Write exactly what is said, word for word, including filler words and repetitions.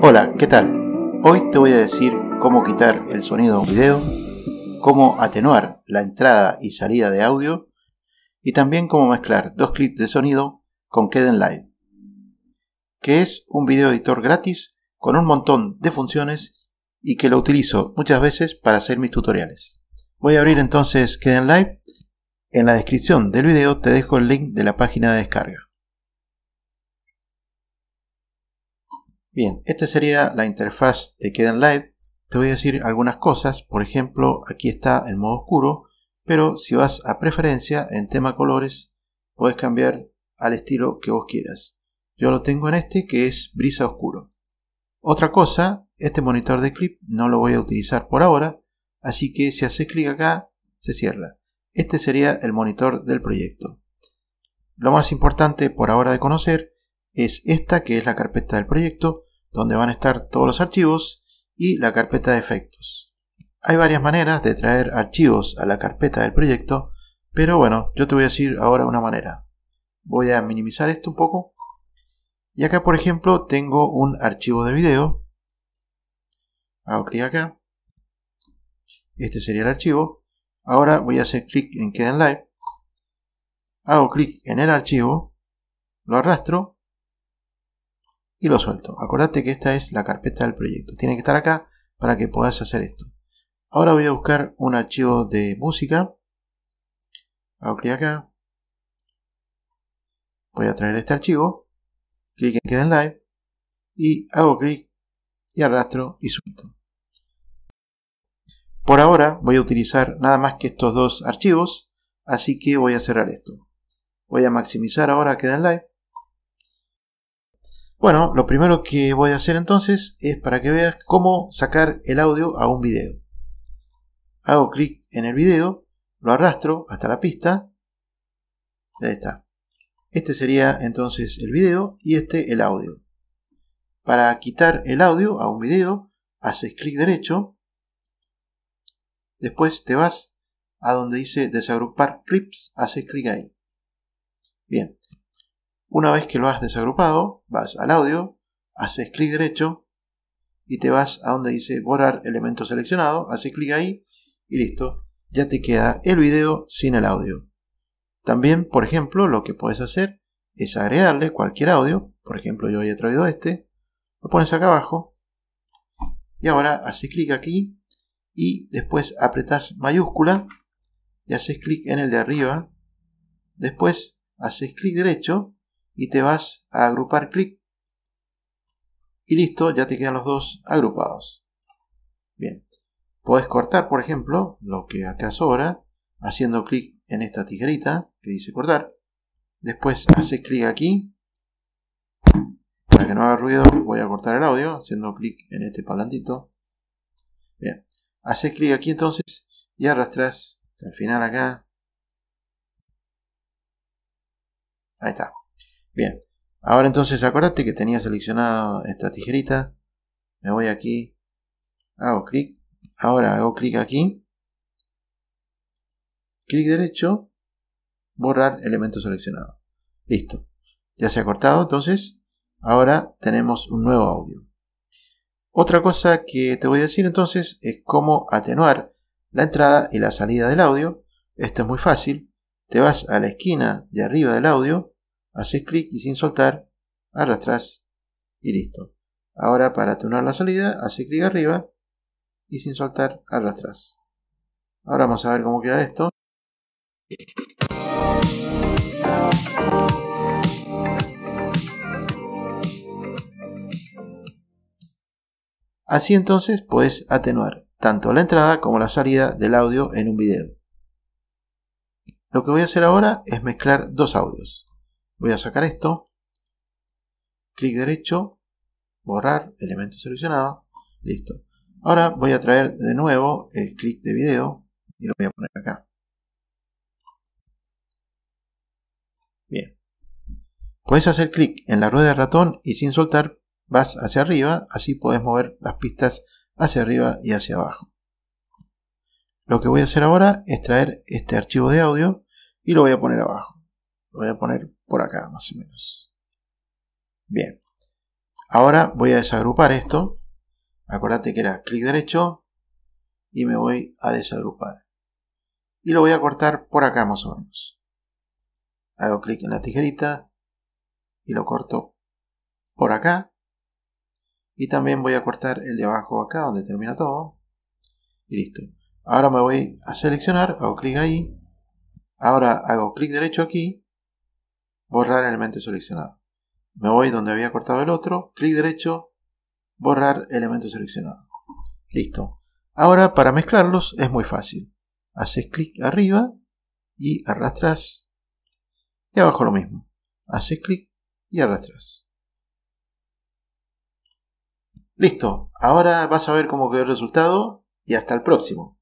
Hola, ¿qué tal? Hoy te voy a decir cómo quitar el sonido de un video, cómo atenuar la entrada y salida de audio y también cómo mezclar dos clips de sonido con Kdenlive, que es un video editor gratis con un montón de funciones y que lo utilizo muchas veces para hacer mis tutoriales. Voy a abrir entonces Kdenlive. En la descripción del video te dejo el link de la página de descarga. Bien, esta sería la interfaz de Kdenlive. Te voy a decir algunas cosas, por ejemplo, aquí está el modo oscuro, pero si vas a preferencia, en tema colores, puedes cambiar al estilo que vos quieras. Yo lo tengo en este, que es brisa oscuro. Otra cosa, este monitor de clip no lo voy a utilizar por ahora, así que si haces clic acá, se cierra. Este sería el monitor del proyecto. Lo más importante por ahora de conocer es esta, que es la carpeta del proyecto, donde van a estar todos los archivos, y la carpeta de efectos. Hay varias maneras de traer archivos a la carpeta del proyecto, pero bueno, yo te voy a decir ahora una manera. Voy a minimizar esto un poco. Y acá, por ejemplo, tengo un archivo de video. Hago clic acá. Este sería el archivo. Ahora voy a hacer clic en Kdenlive. Hago clic en el archivo. Lo arrastro. Y lo suelto. Acordate que esta es la carpeta del proyecto. Tiene que estar acá para que puedas hacer esto. Ahora voy a buscar un archivo de música. Hago clic acá. Voy a traer este archivo. Clic en Kdenlive. Y hago clic y arrastro y suelto. Por ahora voy a utilizar nada más que estos dos archivos. Así que voy a cerrar esto. Voy a maximizar ahora Kdenlive. Bueno, lo primero que voy a hacer entonces es para que veas cómo sacar el audio a un video. Hago clic en el video, lo arrastro hasta la pista. Ahí está. Este sería entonces el video y este el audio. Para quitar el audio a un video, haces clic derecho. Después te vas a donde dice desagrupar clips, haces clic ahí. Bien. Una vez que lo has desagrupado, vas al audio, haces clic derecho y te vas a donde dice borrar elemento seleccionado, haces clic ahí y listo, ya te queda el video sin el audio. También, por ejemplo, lo que puedes hacer es agregarle cualquier audio, por ejemplo yo había traído este, lo pones acá abajo y ahora haces clic aquí y después apretás mayúscula y haces clic en el de arriba, después haces clic derecho y te vas a agrupar clic y listo, ya te quedan los dos agrupados. Bien, podés cortar por ejemplo lo que acá sobra haciendo clic en esta tijerita que dice cortar, después haces clic aquí. Para que no haga ruido voy a cortar el audio haciendo clic en este parlantito. Bien, haces clic aquí entonces y arrastras hasta el final acá. Ahí está. Bien, ahora entonces acordate que tenía seleccionado esta tijerita, me voy aquí, hago clic, ahora hago clic aquí, clic derecho, borrar elemento seleccionado. Listo, ya se ha cortado entonces, ahora tenemos un nuevo audio. Otra cosa que te voy a decir entonces es cómo atenuar la entrada y la salida del audio. Esto es muy fácil, te vas a la esquina de arriba del audio, haces clic y sin soltar, arrastras y listo. Ahora para atenuar la salida, haces clic arriba y sin soltar, arrastras. Ahora vamos a ver cómo queda esto. Así entonces puedes atenuar tanto la entrada como la salida del audio en un video. Lo que voy a hacer ahora es mezclar dos audios. Voy a sacar esto, clic derecho, borrar, elemento seleccionado, listo. Ahora voy a traer de nuevo el clip de video y lo voy a poner acá. Bien, puedes hacer clic en la rueda de ratón y sin soltar vas hacia arriba, así podés mover las pistas hacia arriba y hacia abajo. Lo que voy a hacer ahora es traer este archivo de audio y lo voy a poner abajo. Lo voy a poner por acá, más o menos. Bien. Ahora voy a desagrupar esto. Acuérdate que era clic derecho y me voy a desagrupar. Y lo voy a cortar por acá más o menos. Hago clic en la tijerita y lo corto por acá. Y también voy a cortar el de abajo acá donde termina todo. Y listo. Ahora me voy a seleccionar, hago clic ahí. Ahora hago clic derecho aquí. Borrar elemento seleccionado. Me voy donde había cortado el otro, clic derecho, borrar elemento seleccionado. Listo. Ahora para mezclarlos es muy fácil. Haces clic arriba y arrastras. Y abajo lo mismo. Haces clic y arrastras. Listo. Ahora vas a ver cómo quedó el resultado y hasta el próximo.